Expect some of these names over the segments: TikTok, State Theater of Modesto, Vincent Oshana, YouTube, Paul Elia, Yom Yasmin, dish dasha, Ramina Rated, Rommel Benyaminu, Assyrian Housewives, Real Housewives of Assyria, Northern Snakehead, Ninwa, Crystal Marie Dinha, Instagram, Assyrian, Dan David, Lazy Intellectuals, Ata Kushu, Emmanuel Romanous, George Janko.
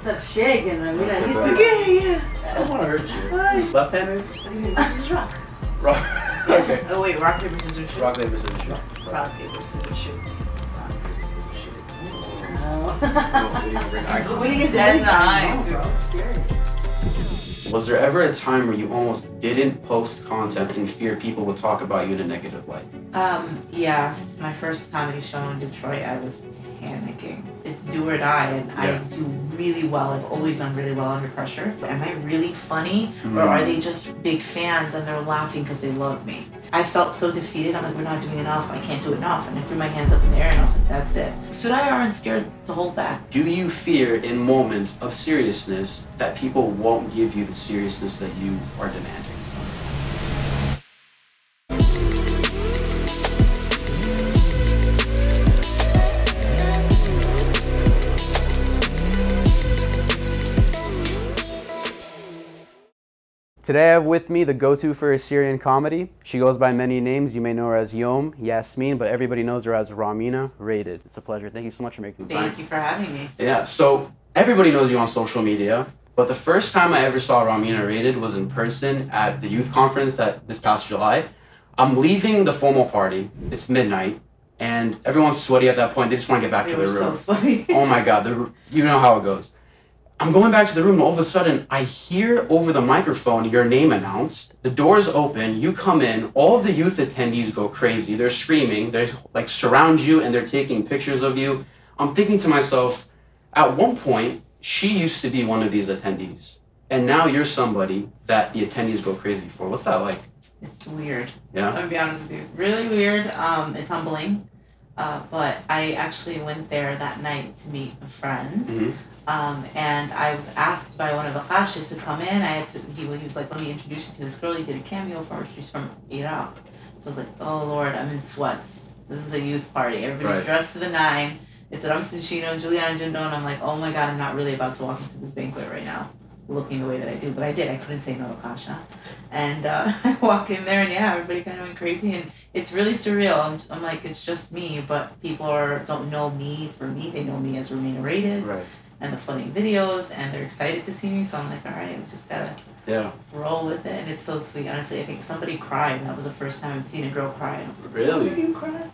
Start shaking, Ramina. I don't want to hurt you. Why? Left-handed? This is rock. Rock. Okay. Oh wait, rock paper scissors shoot. Rock paper scissors shoot. Rock paper scissors shoot. Rock paper scissors shoot. No. What do you get in the eyes, dude? It's scary. Was there ever a time where you almost didn't post content in fear people would talk about you in a negative light? Yes. My first comedy show in Detroit, I was panicking. It's do or die, and I do really well. I've always done really well under pressure. Am I really funny, or are they just big fans and they're laughing because they love me? I felt so defeated. I'm like, we're not doing enough. I can't do enough. And I threw my hands up in the air and I was like, that's it. So I aren't scared to hold back. Do you fear in moments of seriousness that people won't give you the seriousness that you are demanding? Today I have with me the go-to for Assyrian comedy. She goes by many names. You may know her as Yom Yasmin, but everybody knows her as Ramina Rated. It's a pleasure. Thank you so much for making the time. Thank you for having me. Yeah, so everybody knows you on social media, but the first time I ever saw Ramina Rated was in person at the youth conference this past July. I'm leaving the formal party. It's midnight, and everyone's sweaty at that point. They just want to get back to their room. They were so sweaty. Oh my God, you know how it goes. I'm going back to the room, and all of a sudden, I hear over the microphone your name announced. The doors open, you come in, all of the youth attendees go crazy. They're screaming, they like surround you, and they're taking pictures of you. I'm thinking to myself, at one point, she used to be one of these attendees, and now you're somebody that the attendees go crazy for. What's that like? It's weird. Yeah? I'm gonna be honest with you. It's really weird. It's humbling. But I actually went there that night to meet a friend. And I was asked by one of the Qashid to come in. He was like, let me introduce you to this girl. You did a cameo for her. She's from Iraq. So I was like, oh Lord, I'm in sweats. This is a youth party. Everybody's dressed to the nine. It's at Umsonshino and Juliana Jindo. And I'm like, oh my God, I'm not really about to walk into this banquet right now, looking the way that I do. But I did. I couldn't say no to Kasha. And I walk in there, and yeah, everybody kind of went crazy. And it's really surreal. I'm like, it's just me, but people don't know me for me. They know me as Ramina Rated. Right. And the funny videos, and they're excited to see me, so I'm like, all right, we just gotta roll with it. And it's so sweet. Honestly, I think somebody cried. That was the first time I've seen a girl cry. I was like, really? Did you cry?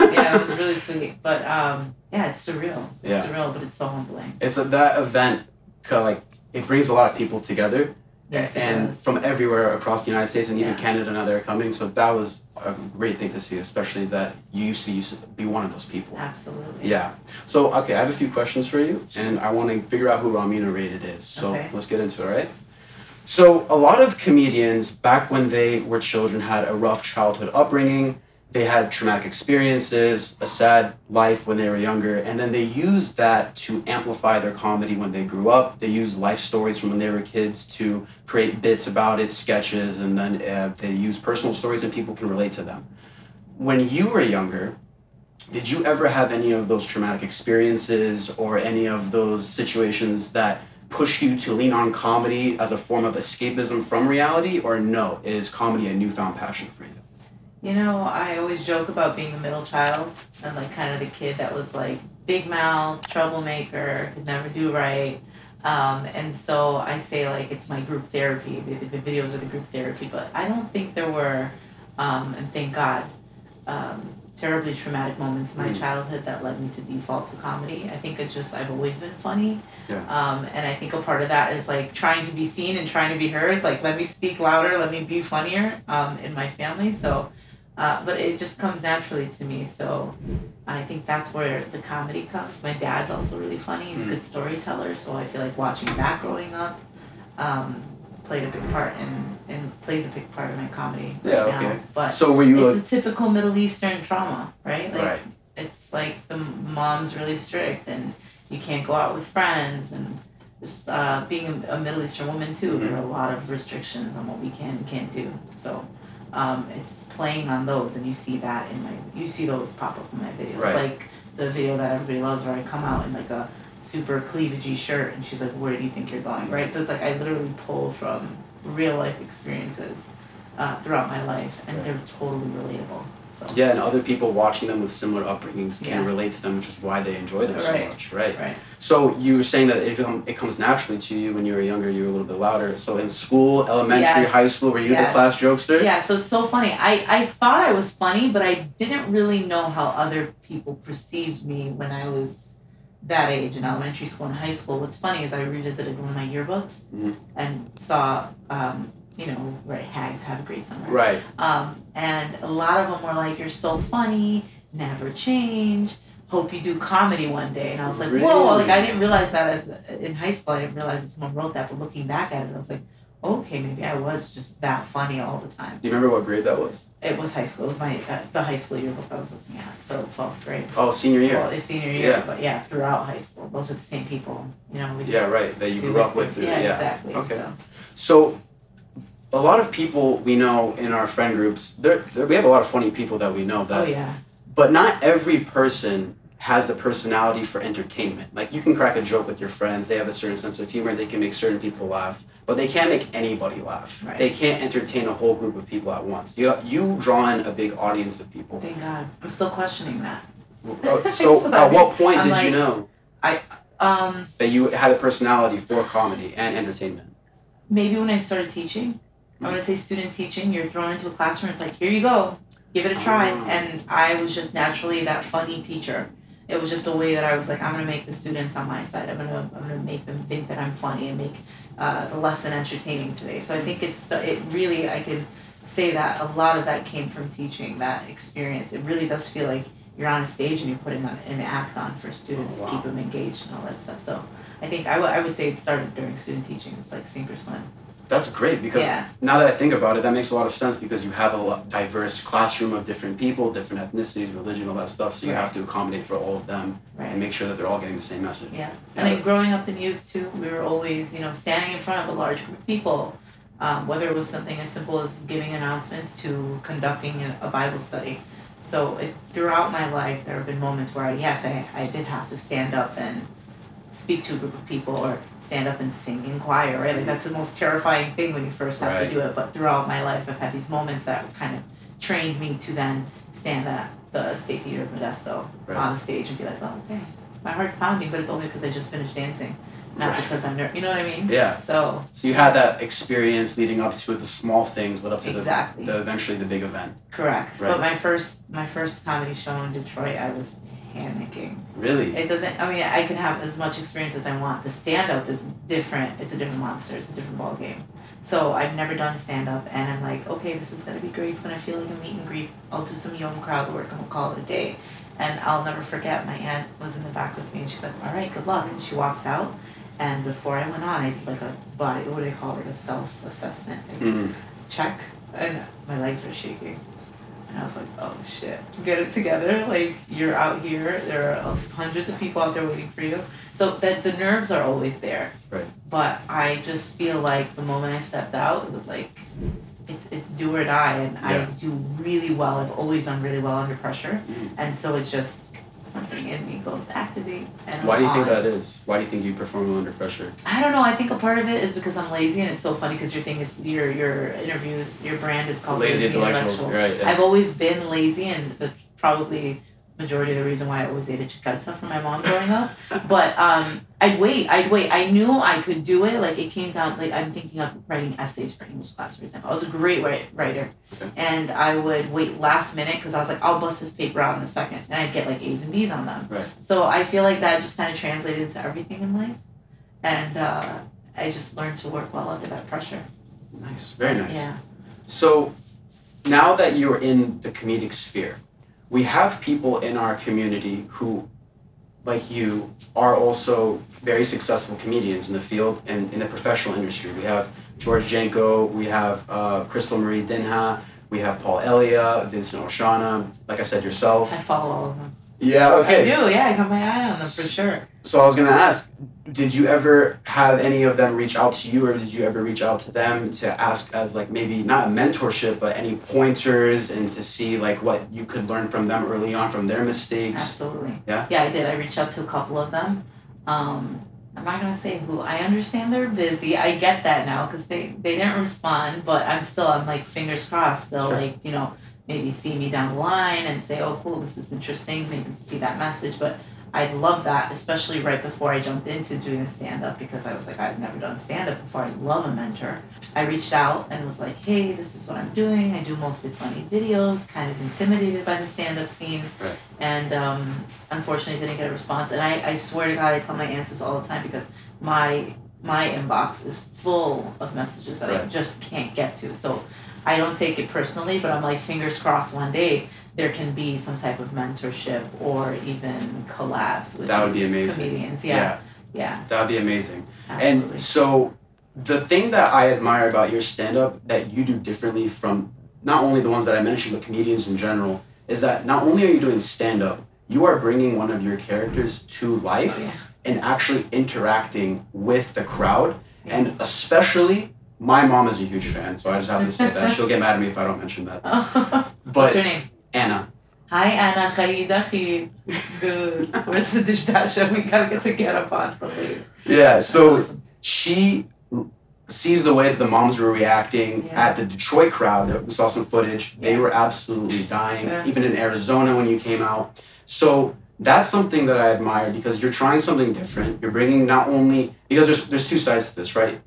Yeah, it was really sweet. But yeah, it's surreal. It's surreal, but it's so humbling. It's that event, like, it brings a lot of people together. Yes, and from everywhere across the United States and even Canada now they're coming. So that was a great thing to see, especially that you used to be one of those people. Absolutely. Yeah. So, okay, I have a few questions for you, and I want to figure out who Ramina Rated is. So let's get into it, all right? So a lot of comedians back when they were children had a rough childhood upbringing. They had traumatic experiences, a sad life when they were younger, and then they used that to amplify their comedy when they grew up. They used life stories from when they were kids to create bits about it, sketches, and then they use personal stories and people can relate to them. When you were younger, did you ever have any of those traumatic experiences or any of those situations that pushed you to lean on comedy as a form of escapism from reality, or no? Is comedy a newfound passion for you? You know, I always joke about being a middle child and like kind of the kid that was like big mouth, troublemaker, could never do right. And so I say like it's my group therapy. The videos are the group therapy, but I don't think there were, and thank God, terribly traumatic moments in my childhood that led me to default to comedy. I think it's just I've always been funny. And I think a part of that is like trying to be seen and trying to be heard. Like let me speak louder, let me be funnier in my family. So. But it just comes naturally to me, so I think that's where the comedy comes. My dad's also really funny. He's a good storyteller, so I feel like watching that growing up played a big part and plays a big part in my comedy. Yeah, right now. But so were you? It's a typical Middle Eastern drama, right? Like, it's like the mom's really strict, and you can't go out with friends, and just being a Middle Eastern woman too, there are a lot of restrictions on what we can and can't do. So. It's playing on those, and you see that in you see those pop up in my videos. Like the video that everybody loves where I come out in like a super cleavagey shirt and she's like, where do you think you're going, right? So it's like I literally pull from real life experiences throughout my life, and they're totally relatable. So. Yeah, and other people watching them with similar upbringings can relate to them, which is why they enjoy them so much, right? So you were saying that it comes naturally to you. When you were younger, you were a little bit louder. So in school, elementary, high school, were you the class jokester? Yeah, so it's so funny. I thought I was funny, but I didn't really know how other people perceived me when I was that age in elementary school and high school. What's funny is I revisited one of my yearbooks and saw... you know, hags have a great summer. Right. And a lot of them were like, "You're so funny, never change, hope you do comedy one day." And I was like, whoa, like I didn't realize that as in high school, I didn't realize that someone wrote that, but looking back at it, I was like, okay, maybe I was just that funny all the time. Do you remember what grade that was? It was high school. It was my, the high school yearbook I was looking at, so 12th grade. Oh, senior year. Well, it's senior year, but yeah, throughout high school. Those are the same people, you know. That you grew up with. Yeah, exactly. Okay. So a lot of people we know in our friend groups, we have a lot of funny people that we know. But not every person has the personality for entertainment. Like, you can crack a joke with your friends. They have a certain sense of humor. They can make certain people laugh. But they can't make anybody laugh. Right. They can't entertain a whole group of people at once. You draw in a big audience of people. Thank God. I'm still questioning that. So at what point did you know that you had a personality for comedy and entertainment? Maybe when I started teaching. I want to say student teaching. You're thrown into a classroom. It's like, here you go. Give it a try. And I was just naturally that funny teacher. It was just a way that I was like, I'm going to make the students on my side. I'm going to make them think that I'm funny and make the lesson entertaining today. So I think it really, I could say that a lot of that came from teaching, that experience. It really does feel like you're on a stage and you're putting an act on for students to keep them engaged and all that stuff. So I think I would say it started during student teaching. It's like sink or swim. That's great, because now that I think about it, that makes a lot of sense, because you have a diverse classroom of different people, different ethnicities, religion, all that stuff, so you have to accommodate for all of them and make sure that they're all getting the same message. Yeah. And then growing up in youth, too, we were always, you know, standing in front of a large group of people, whether it was something as simple as giving announcements to conducting a Bible study. So throughout my life, there have been moments where, I did have to stand up and speak to a group of people or stand up and sing in choir, right? Like, that's the most terrifying thing when you first have to do it. But throughout my life, I've had these moments that kind of trained me to then stand at the State Theater of Modesto on the stage and be like, oh, okay, my heart's pounding, but it's only because I just finished dancing, not because I'm nervous. You know what I mean? Yeah. So you had that experience leading up to it, the small things led up to the eventually the big event. Correct. Right. But my first comedy show in Detroit, I was panicking. Really? It doesn't, I mean, I can have as much experience as I want. The stand-up is different. It's a different monster. It's a different ball game. So I've never done stand-up, and I'm like, okay, this is going to be great. It's going to feel like a meet and greet. I'll do some Yom crowd work, and we'll call it a day. And I'll never forget, my aunt was in the back with me, and she's like, all right, good luck. And she walks out, and before I went on, I did like a body, what do they call it, a self-assessment check, and my legs were shaking. And I was like, oh, shit, get it together. Like, you're out here. There are hundreds of people out there waiting for you. So that the nerves are always there. Right. But I just feel like the moment I stepped out, it was like, it's do or die. And I do really well. I've always done really well under pressure. And so it's just something in me goes activate. And why do you think that is? Why do you think you perform well under pressure? I don't know. I think a part of it is because I'm lazy, and it's so funny because your thing is your interviews, your brand is called Lazy Intellectuals. Right, yeah. I've always been lazy, and that's probably majority of the reason why I always ate a chicharita from my mom growing up. But I'd wait. I knew I could do it. Like, it came down, like, I'm thinking of writing essays for English class, for example. I was a great writer. Okay. And I would wait last minute because I was like, I'll bust this paper out in a second. And I'd get like A's and B's on them. Right. So I feel like that just kind of translated into everything in life. And I just learned to work well under that pressure. Nice. Very nice. Yeah. So now that you're in the comedic sphere, we have people in our community who, like you, are also very successful comedians in the field and in the professional industry. We have George Janko, we have Crystal Marie Dinha, we have Paul Elia, Vincent Oshana, like I said, yourself. I follow all of them. Yeah, okay. I do, yeah, I got my eye on them for sure. So I was going to ask, did you ever have any of them reach out to you, or did you ever reach out to them to ask as, like, maybe not a mentorship, but any pointers, and to see, like, what you could learn from them early on from their mistakes? Absolutely. Yeah? Yeah, I did. I reached out to a couple of them. I'm not going to say who. I understand they're busy. I get that now because they didn't respond, but I'm still, I'm like, fingers crossed. They'll, like, you know, maybe see me down the line and say, oh, cool, this is interesting, maybe see that message. But I love that, especially right before I jumped into doing stand-up, because I was like, I've never done stand-up before. I love a mentor. I reached out and was like, hey, this is what I'm doing. I do mostly funny videos, kind of intimidated by the stand-up scene. Right. And unfortunately, didn't get a response. And I swear to God, I tell my aunts this all the time, because my inbox is full of messages that I just can't get to. So I don't take it personally, but I'm like, fingers crossed one day there can be some type of mentorship or even collabs with these comedians. Yeah. That would be amazing. Absolutely. And so the thing that I admire about your stand-up that you do differently from not only the ones that I mentioned, but comedians in general, is that not only are you doing stand-up, you are bringing one of your characters to life and actually interacting with the crowd. And especially, my mom is a huge fan, so I just have to say that. She'll get mad at me if I don't mention that. But what's your name? Anna. Hi, Anna. Khaidachi. Good. Where's the dish dasha? We gotta get the get up on for later. Yeah, so awesome. She sees the way that the moms were reacting at the Detroit crowd. We saw some footage. They were absolutely dying, even in Arizona when you came out. So that's something that I admire, because you're trying something different. You're bringing not only, because there's two sides to this, right?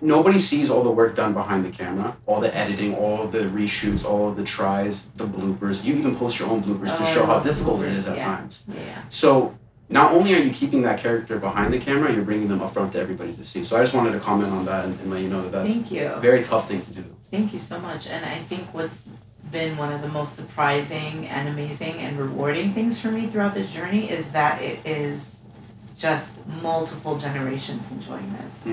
Nobody sees all the work done behind the camera, all the editing, all of the reshoots, all of the tries, the bloopers. You even post your own bloopers to show how difficult it is at times. Yeah. So not only are you keeping that character behind the camera, you're bringing them up front to everybody to see. So I just wanted to comment on that and let you know that that's a very tough thing to do. Thank you so much. And I think what's been one of the most surprising and amazing and rewarding things for me throughout this journey is that it is just multiple generations enjoying this.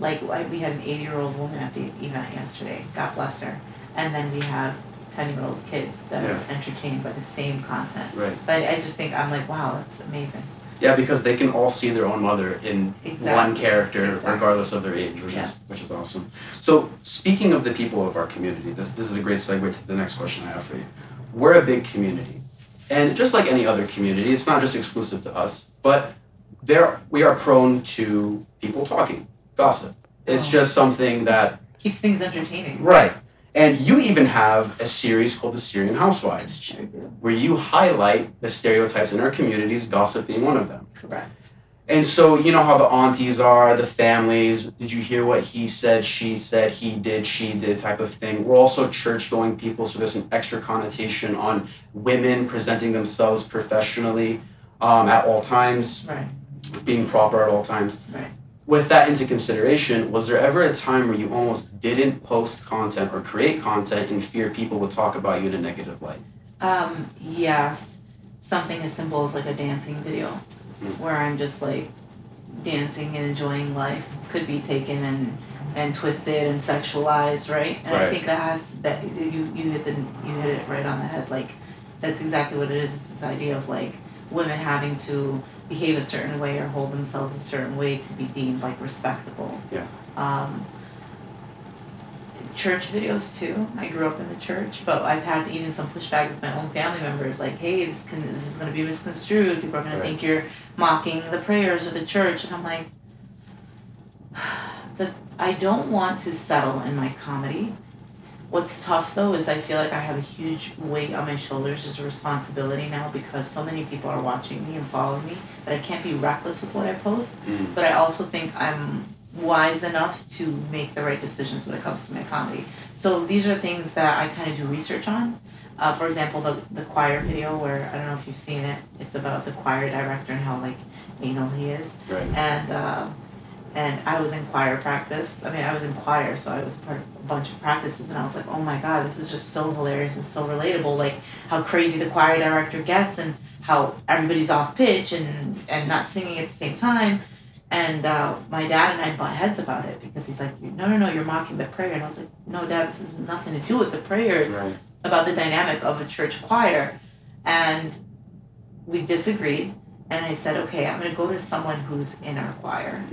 Like, we had an 80-year-old woman at the event yesterday, God bless her, and then we have 10-year-old kids that are entertained by the same content. So I just think, I'm like, wow, that's amazing. Yeah, because they can all see their own mother in one character, regardless of their age, which is awesome. So speaking of the people of our community, this is a great segue to the next question I have for you. We're a big community, and just like any other community, it's not just exclusive to us, but we are prone to people talking, gossip. It's just something that keeps things entertaining. Right. And you even have a series called Assyrian Housewives, where you highlight the stereotypes in our communities, gossip being one of them. Correct. And so you know how the aunties are, the families, did you hear what he said, she said, he did, she did type of thing. We're also church-going people, so there's an extra connotation on women presenting themselves professionally at all times. Right. Being proper at all times. Right. With that into consideration, was there ever a time where you almost didn't post content or create content in fear people would talk about you in a negative light? Yes. Something as simple as like a dancing video where I'm just like dancing and enjoying life could be taken and twisted and sexualized, right? And I think that has to, that you hit it right on the head. Like, that's exactly what it is. It's this idea of like women having to behave a certain way or hold themselves a certain way to be deemed like respectable. Church videos too. I grew up in the church, but I've had even some pushback with my own family members, like, hey, this is going to be misconstrued. People are going to think you're mocking the prayers of the church. And I'm like, I don't want to settle in my comedy. What's tough, though, is I feel like I have a huge weight on my shoulders as a responsibility now, because so many people are watching me and following me that I can't be reckless with what I post. But I also think I'm wise enough to make the right decisions when it comes to my comedy. So these are things that I kind of do research on. For example, the choir video where, I don't know if you've seen it, it's about the choir director and how, like, anal he is. And I was in choir practice. I mean, I was in choir, so I was part of a bunch of practices, and I was like, oh my God, this is just so hilarious and so relatable, like how crazy the choir director gets and how everybody's off pitch and not singing at the same time. And my dad and I butt heads about it, because he's like, no, you're mocking the prayer. And I was like, no, Dad, this has nothing to do with the prayer. It's about the dynamic of a church choir. And we disagreed. And I said, okay, I'm going to go to someone who's in our choir,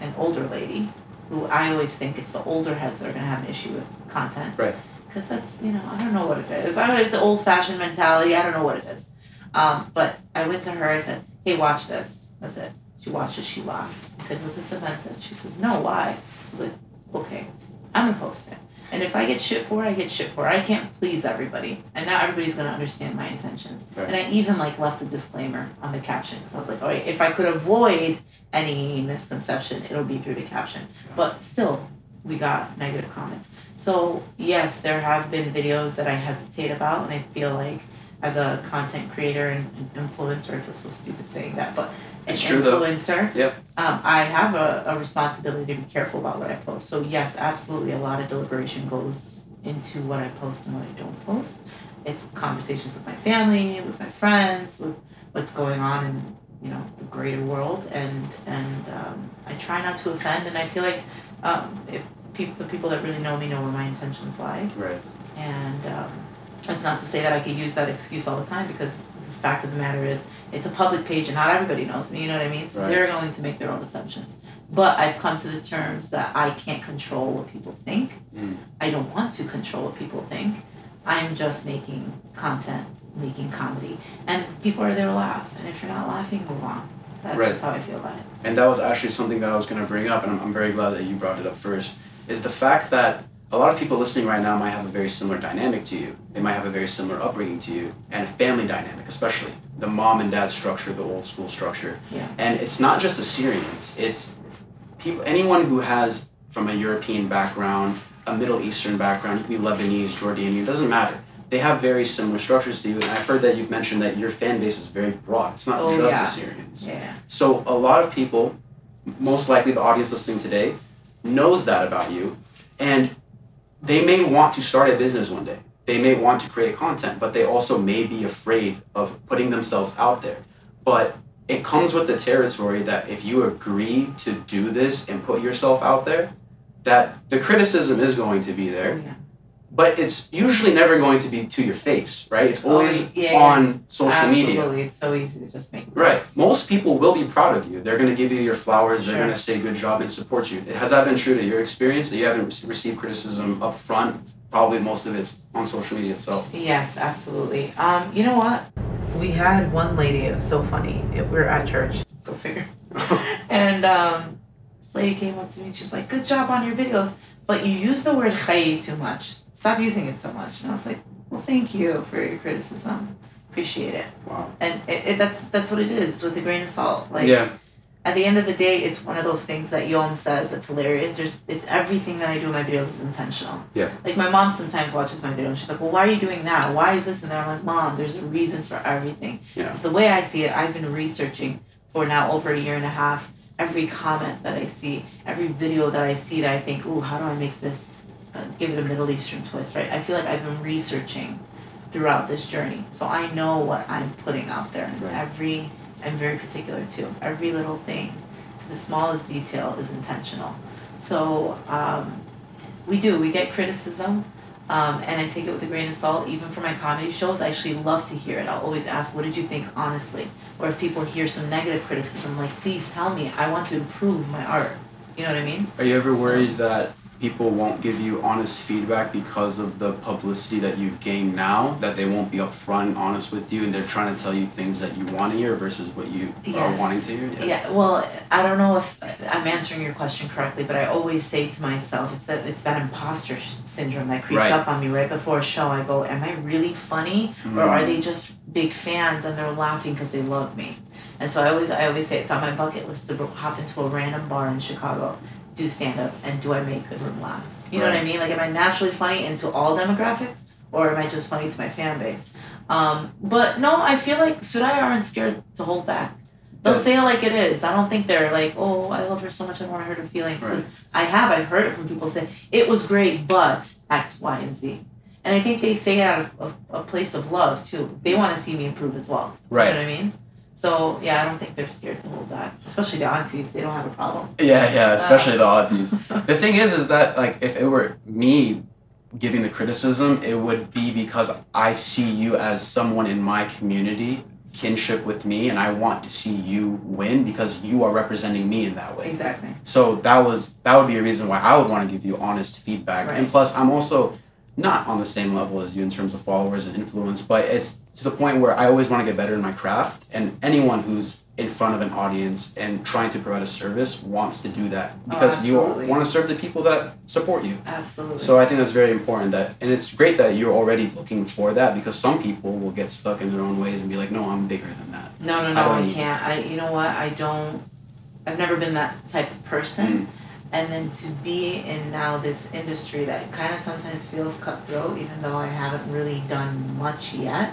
an older lady, who I always think it's the older heads that are going to have an issue with content. Because that's, I don't know what it is. I don't know, it's the old-fashioned mentality. I don't know what it is. But I went to her. I said, hey, watch this. That's it. She watched it. She laughed. I said, was this offensive? She says, no, why? I was like, okay, I'm going to post it. And if I get shit for it, I get shit for it. I can't please everybody. And not everybody's going to understand my intentions. Right. And I even, like, left a disclaimer on the caption. So I was like, oh, if I could avoid any misconception, it'll be through the caption. Yeah. But still, we got negative comments. So, yes, there have been videos that I hesitate about. And I feel like, as a content creator and influencer, I feel so stupid saying that. But it's true, influencer, though. Yep. I have a responsibility to be careful about what I post. So yes, absolutely, a lot of deliberation goes into what I post and what I don't post. It's conversations with my family, with my friends, with what's going on in, you know, the greater world, and I try not to offend. And I feel like if the people that really know me know where my intentions lie. Right. And it's not to say that I could use that excuse all the time, because the fact of the matter is, it's a public page and not everybody knows me, you know what I mean? So right. They're going to make their own assumptions. But I've come to the terms that I can't control what people think. Mm. I don't want to control what people think. I'm just making content, making comedy. And people are there to laugh. And if you're not laughing, move on. That's right. Just how I feel about it. And that was actually something that I was going to bring up, and I'm very glad that you brought it up first, is the fact that a lot of people listening right now might have a very similar dynamic to you. They might have a very similar upbringing to you, and a family dynamic, especially the mom and dad structure, the old school structure. Yeah. And it's not just Assyrians. It's people, anyone who has from a European background, a Middle Eastern background, it could be Lebanese, Jordanian, it doesn't matter. They have very similar structures to you, and I've heard that you've mentioned that your fan base is very broad. It's not just Assyrians. Yeah. So a lot of people, most likely the audience listening today, knows that about you, and they may want to start a business one day. They may want to create content, but they also may be afraid of putting themselves out there. But it comes with the territory that if you agree to do this and put yourself out there, that the criticism is going to be there, yeah. But it's usually never going to be to your face, right? It's always on social media. Absolutely, it's so easy to just make it. Right, most people will be proud of you. They're going to give you your flowers, sure. They're going to say good job and support you. Has that been true to your experience, that you haven't received criticism up front? Probably most of it's on social media itself. Yes, absolutely. You know what? We had one lady, it was so funny, we were at church, go figure. And this lady came up to me and she's like, good job on your videos, but you use the word chayi too much. Stop using it so much. And I was like, well, thank you for your criticism. Appreciate it. Wow. And that's what it is. It's with a grain of salt. Like, yeah. At the end of the day, it's one of those things that Yom says that's hilarious. It's everything that I do in my videos is intentional. Yeah. Like, my mom sometimes watches my video and she's like, well, why are you doing that? Why is this? And I'm like, Mom, there's a reason for everything. Yeah. It's the way I see it. I've been researching for now over a year and a half. Every comment that I see, every video that I see that I think, ooh, how do I make this? Give it a Middle Eastern twist, right? I feel like I've been researching throughout this journey, so I know what I'm putting out there. And right. I'm very particular too. Every little thing, to the smallest detail, is intentional. So we get criticism, and I take it with a grain of salt. Even for my comedy shows, I actually love to hear it. I'll always ask, what did you think honestly? Or if people hear some negative criticism, like, please tell me, I want to improve my art. You know what I mean? Are you ever worried that people won't give you honest feedback because of the publicity that you've gained now, that they won't be upfront and honest with you, and they're trying to tell you things that you want to hear versus what you are wanting to hear? Yeah. Yeah, well, I don't know if I'm answering your question correctly, but I always say to myself, it's that imposter syndrome that creeps up on me right before a show. I go, am I really funny, or are they just big fans and they're laughing because they love me? And so I always say it's on my bucket list to hop into a random bar in Chicago, do stand-up, and do I make them laugh? You know what I mean? Like, am I naturally funny into all demographics, or am I just funny to my fan base? But no, I feel like Sudai aren't scared to hold back. They'll say it like it is. I don't think they're like, oh, I love her so much, I don't want to hurt her feelings. Because I've heard it from people saying, it was great, but X, Y, and Z. And I think they say it out of a place of love, too. They want to see me improve as well. Right. You know what I mean? So, yeah, I don't think they're scared to hold back. Especially the aunties, they don't have a problem. Yeah, especially the aunties. The thing is that, like, if it were me giving the criticism, it would be because I see you as someone in my community, kinship with me, and I want to see you win because you are representing me in that way. Exactly. So that would be a reason why I would want to give you honest feedback. Right. And plus, I'm also not on the same level as you in terms of followers and influence, but it's to the point where I always want to get better in my craft, and anyone who's in front of an audience and trying to provide a service wants to do that because you want to serve the people that support you. Absolutely. So I think that's very important, that, and it's great that you're already looking for that, because some people will get stuck in their own ways and be like, no, I'm bigger than that. No, no, no, I can't. You know what? I've never been that type of person. Mm. And then to be in now this industry that kind of sometimes feels cutthroat, even though I haven't really done much yet,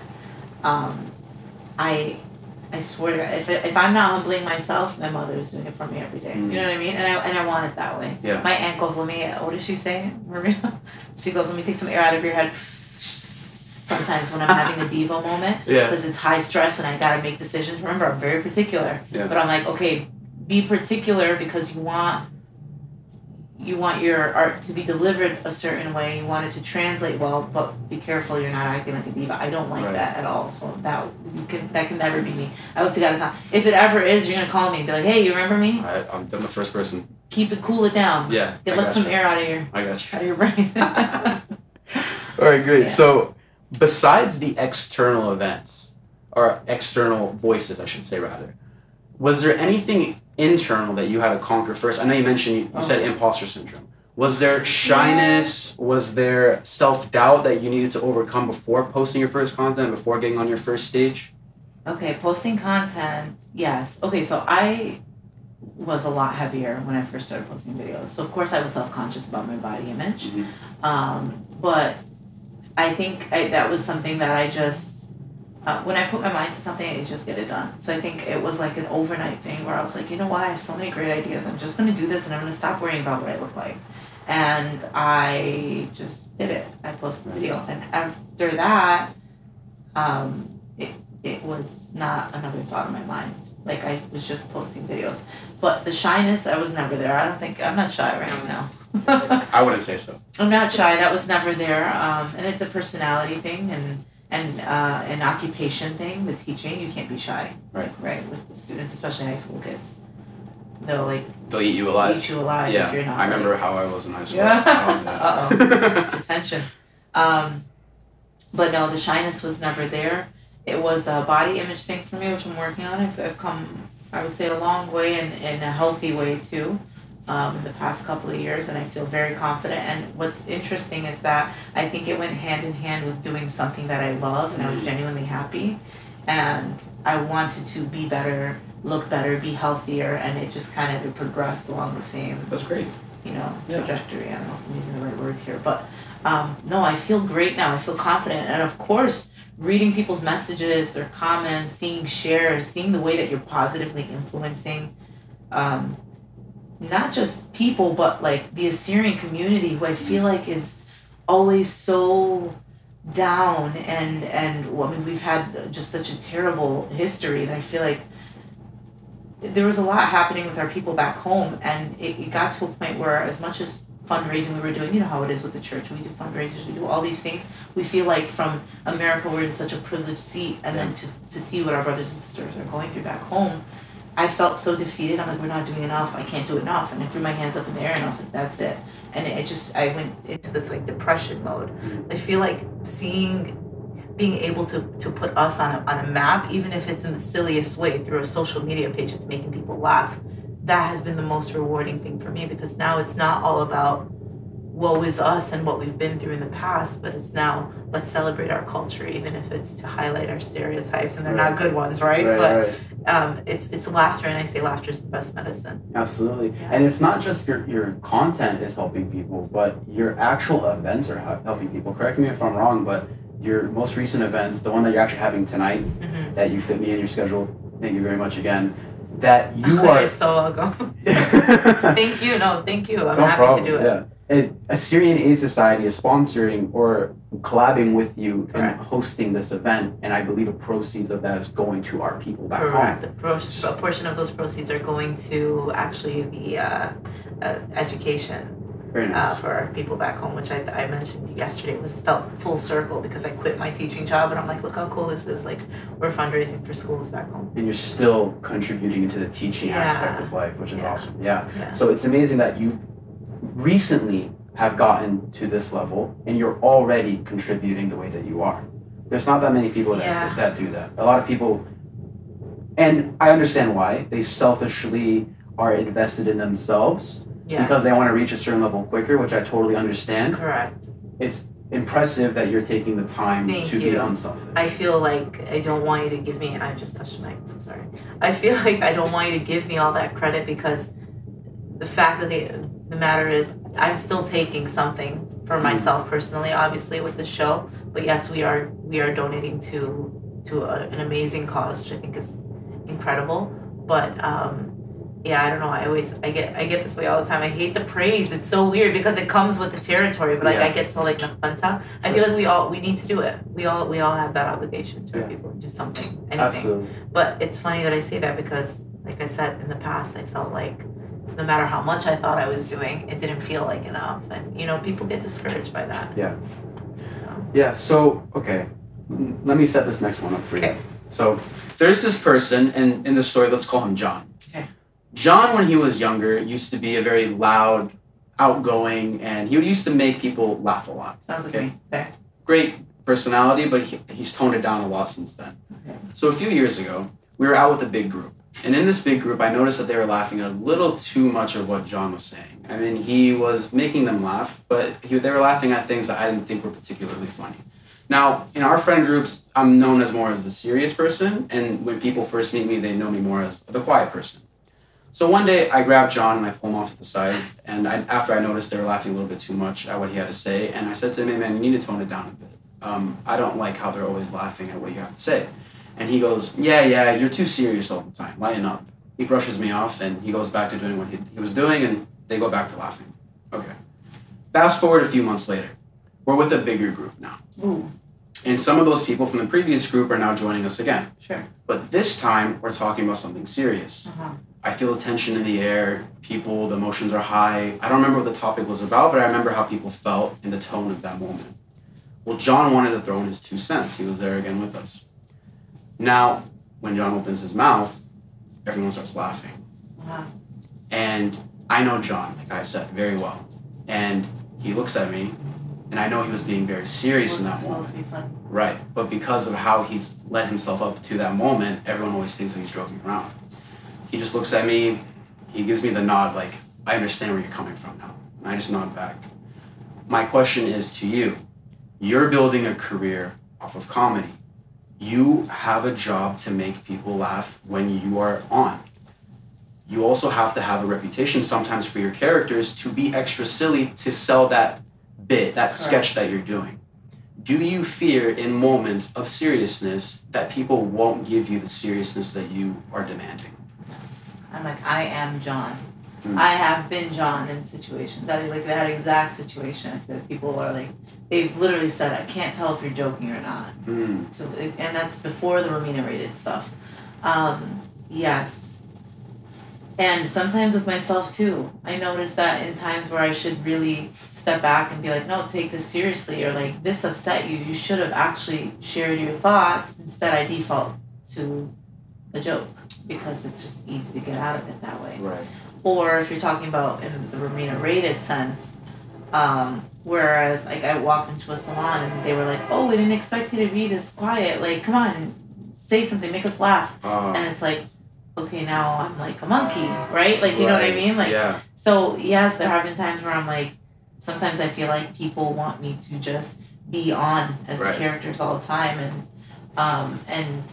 I swear to God, if I'm not humbling myself, my mother is doing it for me every day. Mm. You know what I mean? And I want it that way. Yeah. My aunt goes, let me, what does she say, Maria? She goes, let me take some air out of your head sometimes when I'm having a diva moment. Yeah. Because it's high stress and I got to make decisions. Remember, I'm very particular. Yeah. But I'm like, okay, be particular because you want your art to be delivered a certain way. You want it to translate well, but be careful you're not acting like a diva. I don't like that at all. So that can never be me. I hope to God it's not. If it ever is, you're going to call me and be like, hey, you remember me? I'm the first person. Keep it, cool it down. Yeah. Let some air out of your, out of your brain. All right, great. Yeah. So besides the external events, or external voices, I should say rather, was there anything internal that you had to conquer first? I know you mentioned, you said imposter syndrome. Was there shyness? Was there self-doubt that you needed to overcome before posting your first content, before getting on your first stage? Okay, posting content, yes. Okay, so I was a lot heavier when I first started posting videos. So of course I was self-conscious about my body image. Mm-hmm. But I think that was something that I just, when I put my mind to something, I just get it done. So I think it was like an overnight thing where I was like, you know what, I have so many great ideas. I'm just going to do this and I'm going to stop worrying about what I look like. And I just did it. I posted the video. And after that, it was not another thought in my mind. Like, I was just posting videos. But the shyness, I was never there. I don't think, I'm not shy right now. I wouldn't say so. I'm not shy. That was never there. And it's a personality thing and an occupation thing, the teaching, you can't be shy. Right. Right, with the students, especially high school kids. They'll eat you alive. Yeah. If you're not. I remember how I was in high school. Yeah. Uh-oh. Attention. But no, the shyness was never there. It was a body image thing for me, which I'm working on. I've come, I would say, a long way, and in a healthy way too, in the past couple of years, and I feel very confident. And what's interesting is that I think it went hand in hand with doing something that I love, and I was genuinely happy, and I wanted to be better, look better, be healthier, and it just kind of progressed along the same trajectory. I don't know if I'm using the right words here, but no, I feel great now. I feel confident, and of course reading people's messages, their comments, seeing shares, seeing the way that you're positively influencing not just people, but like the Assyrian community, who I feel like is always so down, and well, I mean, we've had just such a terrible history that I feel like there was a lot happening with our people back home, and it got to a point where, as much as fundraising we were doing, you know how it is with the church, we do fundraisers, we do all these things, we feel like from America we're in such a privileged seat, and then to see what our brothers and sisters are going through back home, I felt so defeated. I'm like, we're not doing enough. I can't do enough. And I threw my hands up in the air, and I was like, that's it. And it just, I went into this like depression mode. I feel like being able to put us on a map, even if it's in the silliest way, through a social media page, it's making people laugh. That has been the most rewarding thing for me, because now it's not all about woe is us and what we've been through in the past, but it's now, let's celebrate our culture, even if it's to highlight our stereotypes, and they're not good ones, but it's laughter, and I say laughter is the best medicine. Absolutely. Yeah. And it's not just your content is helping people, but your actual events are helping people. Correct me if I'm wrong, but your most recent events, the one that you're actually having tonight, that you fit me in your schedule, thank you very much again, that you are... You're so welcome. Thank you. No, thank you. I'm happy to do it. Yeah. Assyrian Aid Society is sponsoring or collabing with you in hosting this event, and I believe the proceeds of that is going to our people back home. Correct. A portion of those proceeds are going to actually the education for our people back home, which I mentioned yesterday was felt full circle, because I quit my teaching job, and I'm like, look how cool this is. Like, we're fundraising for schools back home. And you're still contributing to the teaching aspect of life, which is awesome. Yeah. So it's amazing that you recently have gotten to this level, and you're already contributing the way that you are. There's not that many people that do that. A lot of people, and I understand why, they selfishly are invested in themselves because they want to reach a certain level quicker, which I totally understand. Correct. It's impressive that you're taking the time to be unselfish. I feel like I don't want you to give me, I just touched the mic, so sorry. I feel like I don't want you to give me all that credit because the fact of the matter is I'm still taking something for myself personally, obviously, with the show. But yes, we are donating to an amazing cause, which I think is incredible. But yeah, I don't know. I get this way all the time. I hate the praise. It's so weird because it comes with the territory. But I get so like nefanta. I feel like we need to do it. We all have that obligation to people do something, anything. Absolutely. But it's funny that I say that because, like I said, in the past, I felt like no matter how much I thought I was doing, it didn't feel like enough. And, you know, people get discouraged by that. Yeah. So. Yeah. So, okay. Let me set this next one up for you. So there's this person in the story, let's call him John. Okay. John, when he was younger, used to be a very loud, outgoing, and he used to make people laugh a lot. Sounds like me. There. Great personality, but he's toned it down a lot since then. Okay. So a few years ago, we were out with a big group. And in this big group, I noticed that they were laughing a little too much at what John was saying. I mean, he was making them laugh, but they were laughing at things that I didn't think were particularly funny. Now, in our friend groups, I'm known as more as the serious person, and when people first meet me, they know me more as the quiet person. So one day, I grabbed John and I pulled him off to the side, and after I noticed they were laughing a little bit too much at what he had to say, and I said to him, "Hey, man, you need to tone it down a bit. I don't like how they're always laughing at what you have to say." And he goes, yeah, you're too serious all the time. Lighten up. He brushes me off, and he goes back to doing what he was doing, and they go back to laughing. Okay. Fast forward a few months later. We're with a bigger group now. Ooh. And some of those people from the previous group are now joining us again. Sure. But this time, we're talking about something serious. Uh-huh. I feel the tension in the air. People, the emotions are high. I don't remember what the topic was about, but I remember how people felt in the tone of that moment. Well, John wanted to throw in his 2 cents. He was there again with us. Now, when John opens his mouth, everyone starts laughing. Wow. And I know John, like I said, very well. And he looks at me, and I know he was being very serious in that moment. Supposed to be fun. Right. But because of how he's led himself up to that moment, everyone always thinks that he's joking around. He just looks at me. He gives me the nod, like, I understand where you're coming from now. And I just nod back. My question is to you. You're building a career off of comedy. You have a job to make people laugh when you are on. You also have to have a reputation sometimes for your characters to be extra silly to sell that bit, that sketch that you're doing. Do you fear in moments of seriousness that people won't give you the seriousness that you are demanding? Yes. I'm like, I am John. I have been John in situations, that exact situation that people are like, they've literally said, I can't tell if you're joking or not. So, and that's before the Ramina Rated stuff. Yes. And sometimes with myself too, I notice that in times where I should really step back and be like, no, take this seriously, or like, this upset you, you should have actually shared your thoughts. Instead, I default to a joke because it's just easy to get out of it that way. Right. Or if you're talking about in the Ramina Rated sense, whereas like I walked into a salon and they were like, oh, we didn't expect you to be this quiet. Like, come on, say something, make us laugh. And it's like, okay, now I'm like a monkey, right? Like, you know what I mean? Like, so yes, there have been times where I'm like, sometimes I feel like people want me to just be on as the characters all the time. And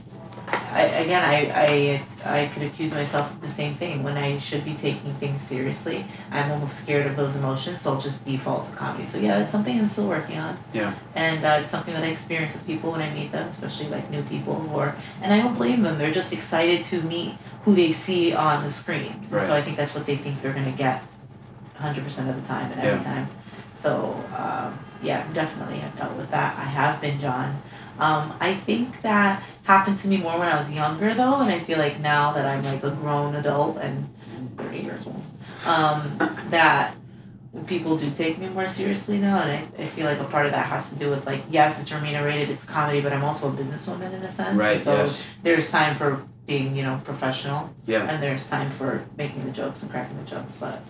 I could accuse myself of the same thing. When I should be taking things seriously, I'm almost scared of those emotions, so I'll just default to comedy. So yeah, it's something I'm still working on. Yeah. And it's something that I experience with people when I meet them, especially like new people who are, and I don't blame them. They're just excited to meet who they see on the screen. Right. So I think that's what they think they're going to get 100% of the time and every time. So yeah, definitely I've dealt with that. I have been John. I think that happened to me more when I was younger, though, and I feel like now that I'm like a grown adult and 30 years old, that people do take me more seriously now, and I feel like a part of that has to do with, like, yes, it's Ramina Rated, it's comedy, but I'm also a businesswoman in a sense. Right, so there's time for being, you know, professional, and there's time for making the jokes and cracking the jokes, but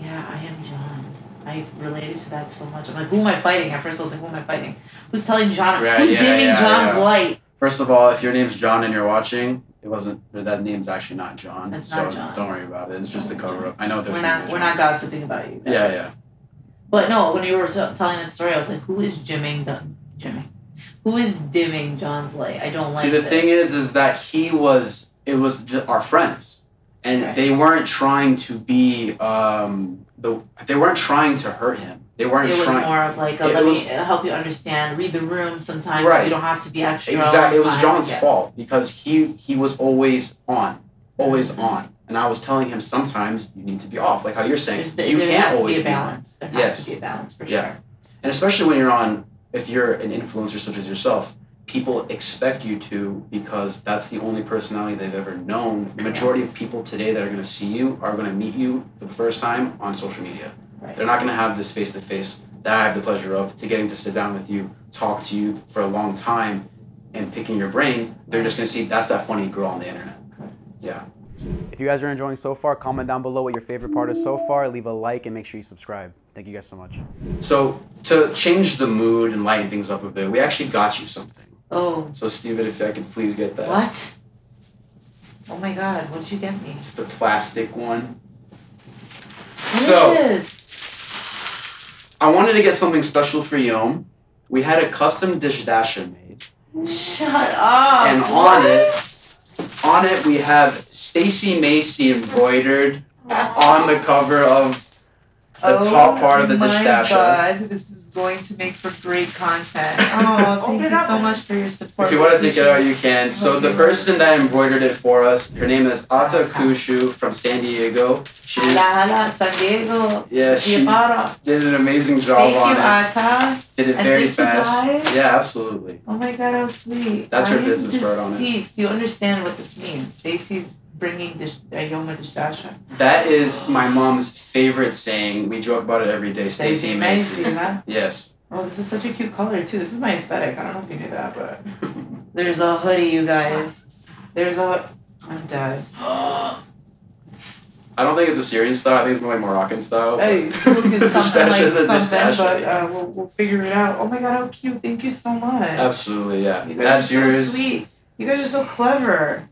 yeah, I am John. I related to that so much. I'm like, who am I fighting? At first I was like, who am I fighting? Who's telling John? Right, who's dimming John's light? First of all, if your name's John and you're watching, it wasn't. That name's actually not John. It's not John. Don't worry about it. It's just a cover up. I know there's. We're not gossiping about you. Yeah, yeah. But no, when you were telling that story, I was like, who is dimming John's light? I don't like. See, the thing is that he was. It was just our friends, and they weren't trying to be. They weren't trying to hurt him. It was more of like, let me help you understand, read the room sometimes. Right. You don't have to be extra. Exactly. It was John's fault because he was always on, always on. And I was telling him sometimes you need to be off, like how you're saying. You can't always be balance. There has to be a balance for sure. And especially when you're on, if you're an influencer such as yourself, people expect you to because that's the only personality they've ever known. The majority of people today that are going to see you are going to meet you for the first time on social media. Right. They're not going to have this face-to-face that I have the pleasure of, to getting to sit down with you, talk to you for a long time, and picking your brain. They're just going to see, that's that funny girl on the internet. Yeah. If you guys are enjoying so far, comment down below what your favorite part is so far. Leave a like and make sure you subscribe. Thank you guys so much. So to change the mood and lighten things up a bit, we actually got you something. Oh. So Steven, if I could please get that. What? Oh my God, what did you get me? It's the plastic one. What is this? I wanted to get something special for Yom. We had a custom dish dasher made. Shut up! And on it we have Stacey Macy embroidered on the cover of the top part of the dish dasher. Oh my God, this is going to make for great content. Oh, thank you so much for your support. If you want to take it out, you can. So the person that embroidered it for us, her name is Ata Kushu from San Diego. Yeah, she did an amazing job on it. Thank you, Ata. Did it very fast. Yeah, absolutely. Oh my God, how sweet. That's her business card on it. You understand what this means. Stacey's bringing Yoma dish dasher. That is my mom's favorite saying. We joke about it every day. Stacey and Macy. Yes. Oh, this is such a cute color too. This is my aesthetic. I don't know if you knew that, but there's a hoodie, you guys. There's a. I'm dead. I don't think it's Assyrian style. I think it's more like Moroccan style. Hey, it's something like something, but we'll figure it out. Oh my God, how cute! Thank you so much. Absolutely, yeah. You guys are yours. So sweet. You guys are so clever.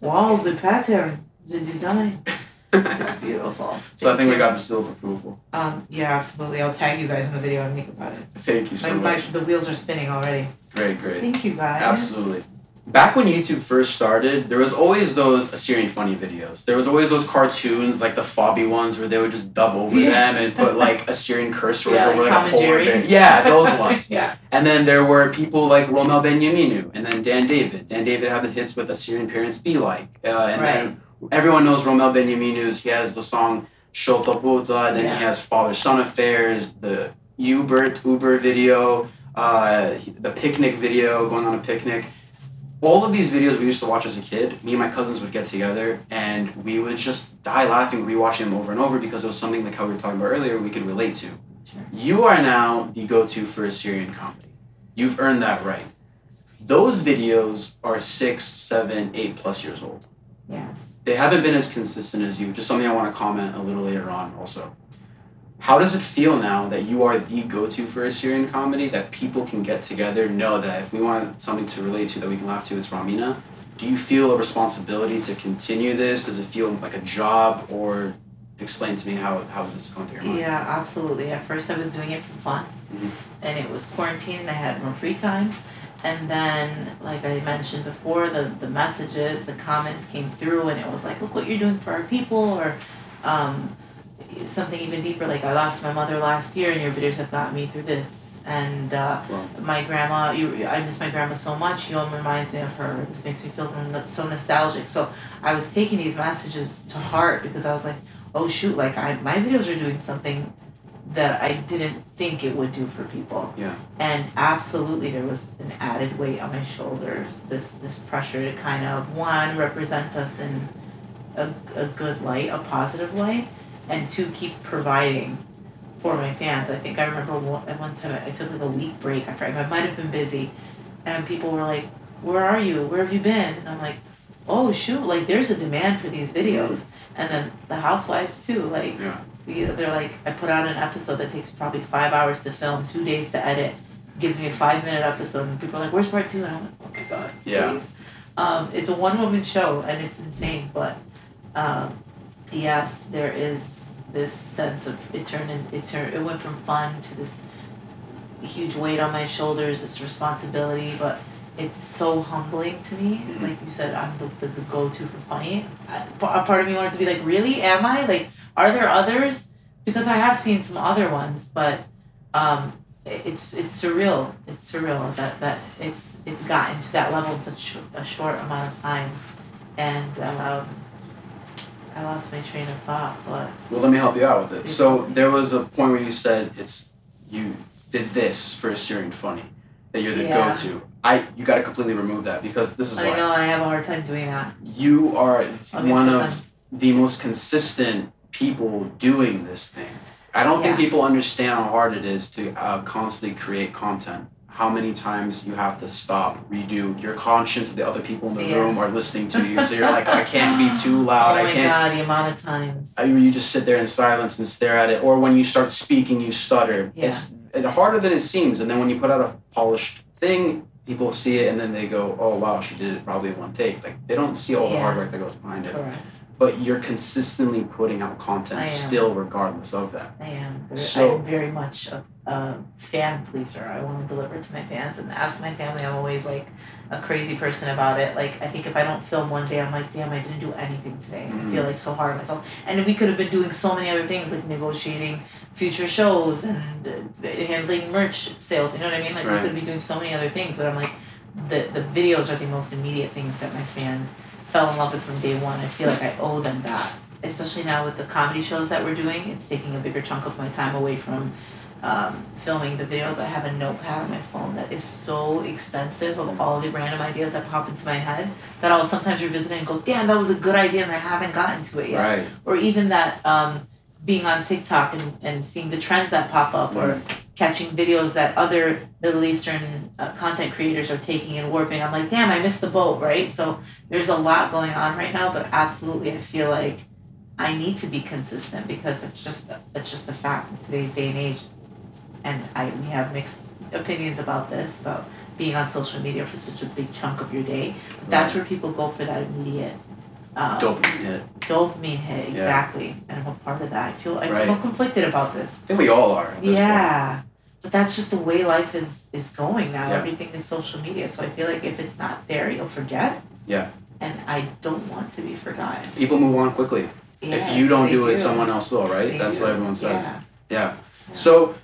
Wow, the pattern, the design. It's beautiful. So I think we got the seal of approval. Yeah, absolutely. I'll tag you guys in the video and make about it. Thank you so much. The wheels are spinning already. Great, great. Thank you guys. Absolutely. Back when YouTube first started, there was always those Assyrian funny videos. There was always those cartoons, like the Fobby ones, where they would just dub over them and put like Assyrian curse words over like a polar bear. Yeah, those ones. And then there were people like Rommel Benyaminu and then Dan David. Dan David had the hits with Assyrian parents be like. And then everyone knows Rommel Benyaminu's. He has the song Shotaputa, then he has Father Son Affairs, the Uber video, the picnic video, going on a picnic. All of these videos we used to watch as a kid, me and my cousins would get together and we would just die laughing, rewatching them over and over because it was something like how we were talking about earlier we could relate to. Sure. You are now the go-to for Assyrian comedy. You've earned that right. Those videos are 6, 7, 8+ years old. Yes. They haven't been as consistent as you, just something I want to comment a little later on also. How does it feel now that you are the go-to for Assyrian comedy, that people can get together, know that if we want something to relate to that we can laugh to, it's Ramina? Do you feel a responsibility to continue this? Does it feel like a job? Or explain to me how this is going through your mind. Yeah, absolutely. At first I was doing it for fun, and it was quarantine and I had more free time. And then, like I mentioned before, the messages, the comments came through and it was like, look what you're doing for our people, or... something even deeper, like I lost my mother last year and your videos have got me through this, and my grandma, I miss my grandma so much, Yom reminds me of her, this makes me feel so nostalgic. So I was taking these messages to heart because I was like, oh shoot, like my videos are doing something that I didn't think it would do for people. Yeah. And absolutely there was an added weight on my shoulders, this pressure to kind of, one, represent us in a good light, a positive light, and to keep providing for my fans. I think I remember one time I took like a week break. I might have been busy, and people were like, where are you? Where have you been? And I'm like, oh shoot, like there's a demand for these videos. And then the housewives too, like they're like, I put out an episode that takes probably 5 hours to film, 2 days to edit, gives me a 5-minute episode, and people are like, where's part two? And I'm like, oh my god, please. It's a one-woman show and it's insane, but yes, there is this sense of it went from fun to this huge weight on my shoulders, this responsibility, but it's so humbling to me. Like you said, I'm the go-to for funny. A part of me wanted to be like, really? Am I? Like, are there others? Because I have seen some other ones, but it's surreal. It's surreal that it's gotten to that level in such a short amount of time. And I lost my train of thought, but... Well, let me help you out with it. So there was a point where you said you did this for Assyrian Funny, that you're the go-to. You got to completely remove that, because this is why. I know, I have a hard time doing that. You are one of the most consistent people doing this thing. I don't think people understand how hard it is to constantly create content. How many times you have to stop, redo. Your conscience of the other people in the room are listening to you, so you're like, I can't be too loud. Oh my God, the amount of times. You just sit there in silence and stare at it, or when you start speaking, you stutter. Yeah. It's harder than it seems, and then when you put out a polished thing, people see it and then they go, oh wow, she did it probably in one take. Like, they don't see all the hard work that goes behind it. Correct. But you're consistently putting out content still, regardless of that. I am. So, I'm very much a fan pleaser. I want to deliver to my fans and ask my family. I'm always like a crazy person about it. Like, I think if I don't film one day, I'm like, damn, I didn't do anything today. I feel like so hard on myself. And we could have been doing so many other things, like negotiating future shows and handling merch sales. You know what I mean? Like, we could be doing so many other things, but I'm like, the videos are the most immediate things that my fans fell in love with from day one. I feel like I owe them that. Especially now with the comedy shows that we're doing, it's taking a bigger chunk of my time away from filming the videos. I have a notepad on my phone that is so extensive of all the random ideas that pop into my head that I'll sometimes revisit it and go, damn, that was a good idea and I haven't gotten to it yet. Right. Or even that being on TikTok and seeing the trends that pop up, or catching videos that other Middle Eastern content creators are taking and warping. I'm like, damn, I missed the boat, right? So there's a lot going on right now, but absolutely I feel like I need to be consistent, because it's just a fact in today's day and age. And we have mixed opinions about this, about being on social media for such a big chunk of your day. But that's where people go for that immediate dopamine hit. Dopamine hit, exactly. And I'm a part of that. I feel conflicted about this. I think we all are at this point. But that's just the way life is going now. Yeah. Everything is social media. So I feel like if it's not there, you'll forget. Yeah. And I don't want to be forgotten. People move on quickly. Yes, if you don't do it, someone else will, right? That's what everyone says. Yeah. So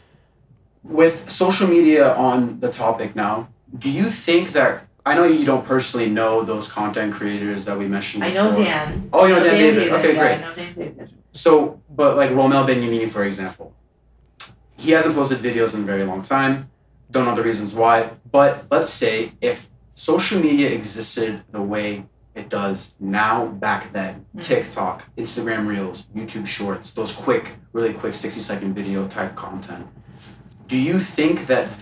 with social media on the topic now, do you think that... I know you don't personally know those content creators that we mentioned before. I know Dan. Oh, you know Dan David. Okay, great. I know Dan David. So, but like Romel Benyamini, for example, he hasn't posted videos in a very long time. Don't know the reasons why. But let's say if social media existed the way it does now back then, TikTok, Instagram Reels, YouTube Shorts, those really quick 60-second video type content. Do you think that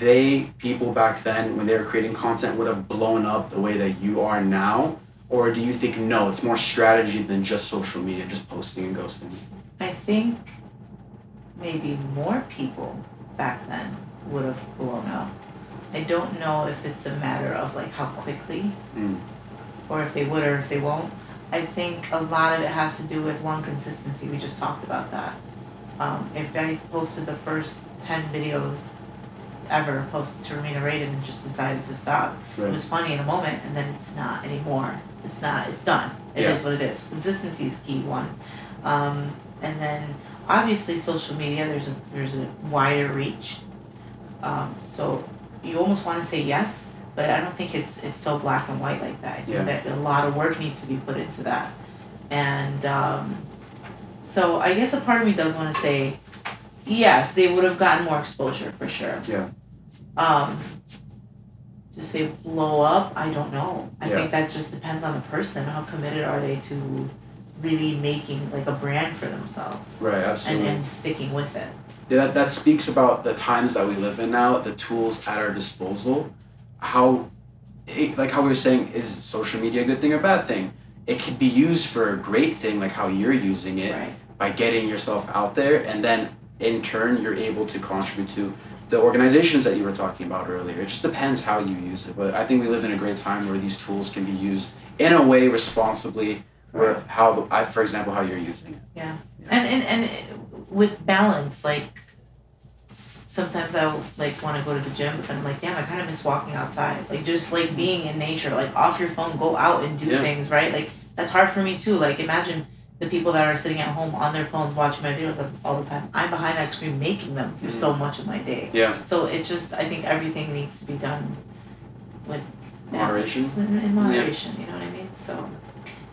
people back then, when they were creating content, would have blown up the way that you are now? Or do you think, no, it's more strategy than just social media, just posting and ghosting? I think maybe more people back then would have blown up. I don't know if it's a matter of like how quickly, or if they would or if they won't. I think a lot of it has to do with consistency. We just talked about that. If I posted the first 10 videos ever posted to Ramina Rated and just decided to stop, it was funny in a moment, and then it's not anymore. It's done. It is what it is. Consistency is key one. And then obviously social media, there's a wider reach. So you almost want to say yes, but I don't think it's so black and white like that. I think that a lot of work needs to be put into that. And so I guess a part of me does want to say, yes, they would have gotten more exposure for sure. Yeah. To say blow up, I don't know. I think that just depends on the person. How committed are they to really making like a brand for themselves? Right, absolutely. And sticking with it. Yeah, that speaks about the times that we live in now, the tools at our disposal. How we were saying, is social media a good thing or a bad thing? it could be used for a great thing, like how you're using it, right, by getting yourself out there, and then in turn you're able to contribute to the organizations that you were talking about earlier. It just depends how you use it. But I think we live in a great time where these tools can be used in a way responsibly, where how I, for example, how you're using it. Yeah. And with balance, like sometimes I'll like want to go to the gym, but then I'm like, damn, I kind of miss walking outside. Like just like being in nature, like off your phone, go out and do things, right? Like that's hard for me too. Like imagine the people that are sitting at home on their phones watching my videos all the time. I'm behind that screen making them for so much of my day. Yeah. So it's just, I think everything needs to be done with moderation. In moderation, you know what I mean? So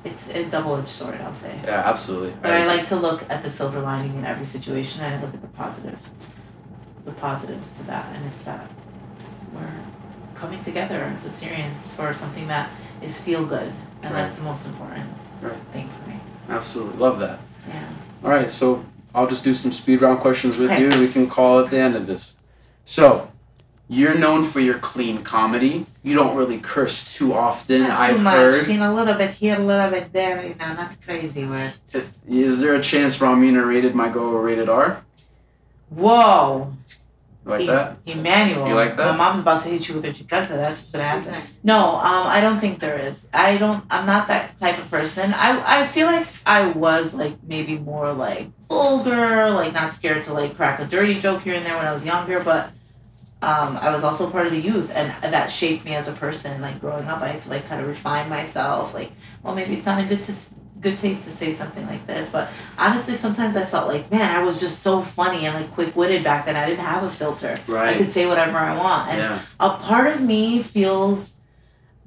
it's a double-edged sword, I'll say. Yeah, absolutely. But I like to look at the silver lining in every situation, and I look at the positives to that, and it's that we're coming together as Assyrians for something that is feel good, and that's the most important thing for me. Absolutely. Love that. Yeah. All right, so I'll just do some speed round questions with you, and we can call at the end of this. So, you're known for your clean comedy. You don't really curse too often, I've heard. Clean a little bit here, a little bit there, you know, not crazy words. Is there a chance Ramina Rated might go rated R? Whoa. You like that? Emmanuel. You like that? My mom's about to hit you with her chicata. That's what's gonna happen. No, I don't think there is. I'm not that type of person. I feel like I was like maybe more like vulgar, like not scared to like crack a dirty joke here and there when I was younger, but I was also part of the youth, and that shaped me as a person. Like growing up, I had to like kind of refine myself. Like, well, maybe it's not a good taste to say something like this, but honestly sometimes I felt like, man, I was just so funny and like quick-witted back then. I didn't have a filter. Right. I could say whatever I want, and a part of me feels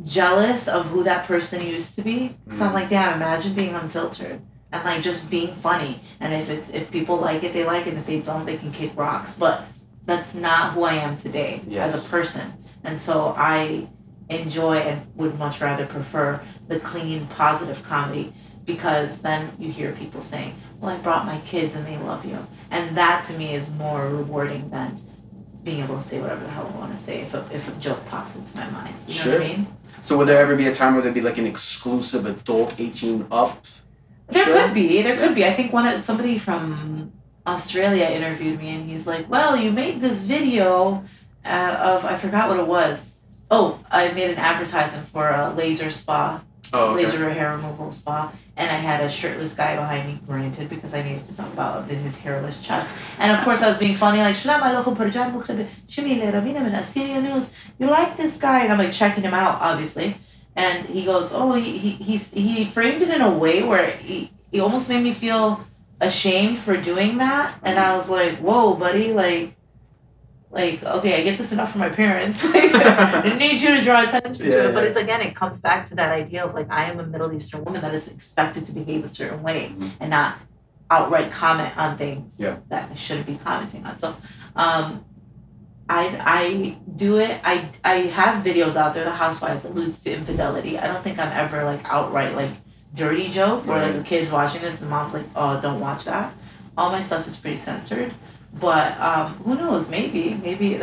jealous of who that person used to be, because I'm like, damn, imagine being unfiltered and like just being funny, and if people like it, they like it, and if they don't, they can kick rocks. But that's not who I am today as a person, and so I enjoy and would much rather prefer the clean, positive comedy, because then you hear people saying, well, I brought my kids and they love you. And that to me is more rewarding than being able to say whatever the hell I want to say if a joke pops into my mind. You know what I mean? So would there ever be a time where there'd be like an exclusive adult 18 up? There could be. I think somebody from Australia interviewed me, and he's like, well, you made this video of, I forgot what it was. Oh, I made an advertisement for a laser spa. Oh, okay. Laser hair removal spa, and I had a shirtless guy behind me, granted, because I needed to talk about his hairless chest, and of course I was being funny, like, you like this guy, and I'm like checking him out, obviously, and he goes, oh, he framed it in a way where he almost made me feel ashamed for doing that, and I was like, whoa, buddy, like, okay, I get this enough from my parents. Like, I need you to draw attention to it. But it's, again, it comes back to that idea of, like, I am a Middle Eastern woman that is expected to behave a certain way and not outright comment on things that I shouldn't be commenting on. So I do it. I have videos out there. The Housewives alludes to infidelity. I don't think I'm ever, like, outright, like, dirty joke where, like, the kid's watching this and mom's like, oh, don't watch that. All my stuff is pretty censored. But who knows, maybe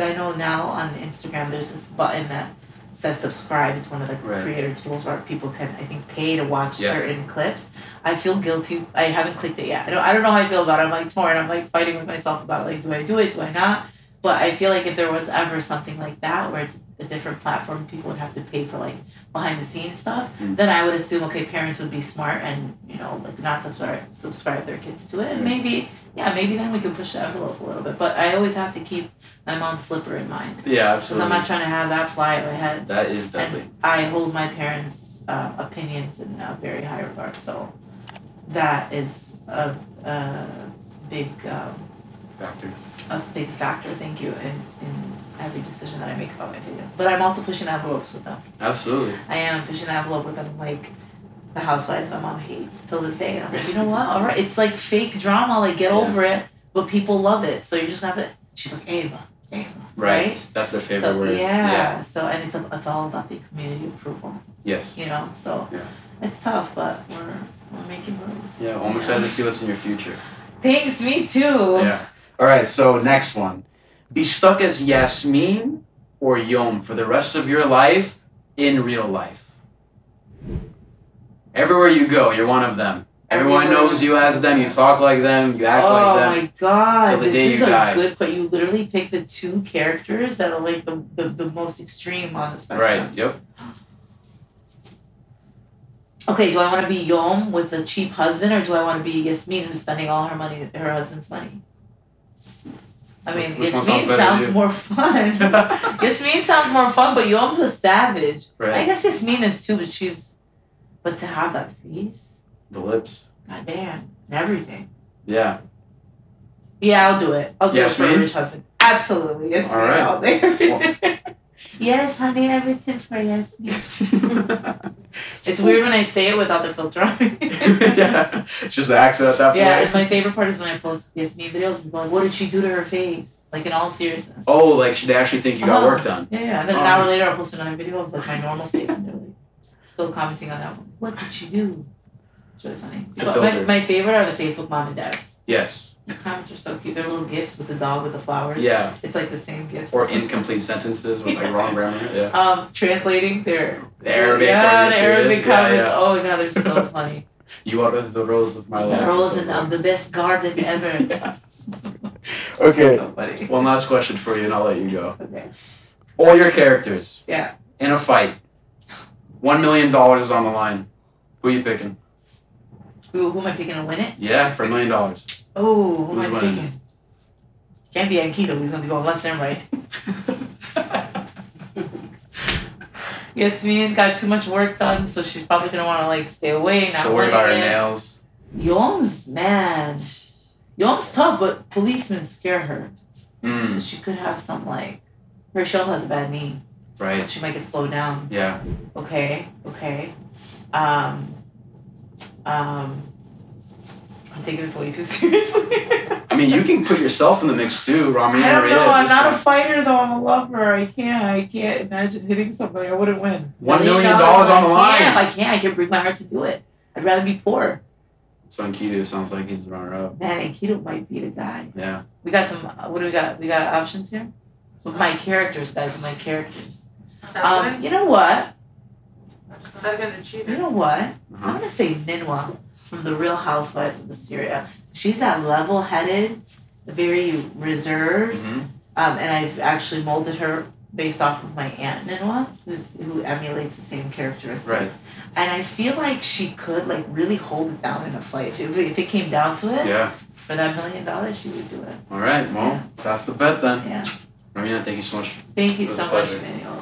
I know now on Instagram there's this button that says subscribe. It's one of the creator tools where people can, I think, pay to watch certain clips. I feel guilty. I haven't clicked it yet. I don't know how I feel about it. I'm like torn. I'm like fighting with myself about it. Like, do I do it? Do I not? But I feel like if there was ever something like that where it's a different platform, people would have to pay for like behind the scenes stuff, then I would assume, okay, parents would be smart and, you know, like not subscribe their kids to it, and maybe then we can push the envelope a little bit. But I always have to keep my mom's slipper in mind. Yeah, absolutely. Because I'm not trying to have that fly at my head. That is deadly. And I hold my parents' opinions in very high regard, so that is a big factor. A big factor, thank you, in every decision that I make about my videos. But I'm also pushing envelopes with them. Absolutely. I am pushing the envelope with them, like the Housewives my mom hates till this day. And I'm like, you know what? All right. It's like fake drama, like get over it, but people love it. So you just have to, she's like, Ava. Right? That's their favorite word. Yeah. So, and it's all about the community approval. Yes. You know, so it's tough, but we're making moves. Yeah, well, I'm excited to see what's in your future. Thanks, me too. Yeah. All right, so next one. Be stuck as Yasmin or Yom for the rest of your life in real life. Everywhere you go, you're one of them. Everyone knows you as them. You talk like them. You act like them. Oh my God! This is a good play. You literally pick the two characters that are like the most extreme on the spectrum. Right. Yep. Okay. Do I want to be Yom with a cheap husband, or do I want to be Yasmin who's spending all her money, her husband's money? I mean, Yasmin sounds more fun. Yasmin sounds more fun, but Yom's a savage. Right. I guess Yasmin is too, but she's. But to have that face. The lips. God damn. Everything. Yeah. Yeah, I'll do it. I'll do it for a rich husband. Absolutely. Yes, all right. All day. Well. Yes, honey, everything for Yasmin. It's weird when I say it without the filter on. Yeah. It's just the accent at that point. Yeah, and my favorite part is when I post Yasmin videos and going, what did she do to her face? Like, in all seriousness. Oh, like, they actually think you got work done. Yeah, yeah. And then an hour later, I'll post another video of, like, my normal face. And they're like, still commenting on that one. What did she do? It's really funny. So my favorite are the Facebook mom and dads. Yes. The comments are so cute. They're little gifts with the dog with the flowers. Yeah. It's like the same gifts. Or incomplete sentences with like wrong grammar. Yeah. Translating their Arabic. Yeah, the Arabic comments. Yeah. Oh my God, they're so funny. You are the rose of my life. The rose of the best garden ever. Yeah. Okay. So funny. One last question for you, and I'll let you go. Okay. All your characters. Yeah. In a fight. $1 million on the line. Who are you picking? Who am I picking to win it? Yeah, for $1 million. Oh, who am I picking? Can't be Aikido. He's going to go left and right. Yasmin got too much work done, so she's probably going to want to, like, stay away. Not worry about her nails. Yom's mad. Yom's tough, but policemen scare her. Mm. So she could have some, like... She also has a bad knee. Right. She might get slowed down. Yeah. Okay, okay. I'm taking this way too seriously. I mean, you can put yourself in the mix too, Ramina. I don't know. I'm not a fighter though. I'm a lover. I can't imagine hitting somebody. I wouldn't win. $1 million on the line. I can't break my heart to do it. I'd rather be poor. So Aikido sounds like he's the runner-up. Man, Aikido might be the guy. Yeah. We got some. What do we got? We got options here. With my characters, guys. With my characters. You know what? You know what? I'm going to say Ninwa from the Real Housewives of Assyria. She's that level-headed, very reserved, and I've actually molded her based off of my aunt Ninwa, who emulates the same characteristics. Right. And I feel like she could like really hold it down in a fight. If it came down to it, yeah. For that $1 million, she would do it. All right, well, that's the bet then. Yeah. Ramina, thank you so much. Thank you so much, Emmanuel.